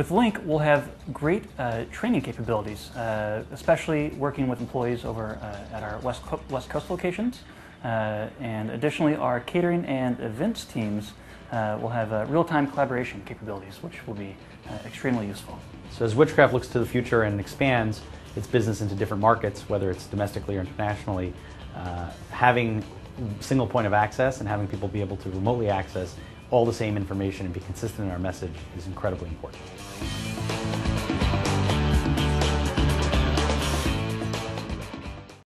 With Link, we'll have great training capabilities, especially working with employees over at our West Coast locations. And additionally, our catering and events teams will have real-time collaboration capabilities, which will be extremely useful. So as Witchcraft looks to the future and expands its business into different markets, whether it's domestically or internationally, having single point of access and having people be able to remotely access all the same information and be consistent in our message is incredibly important.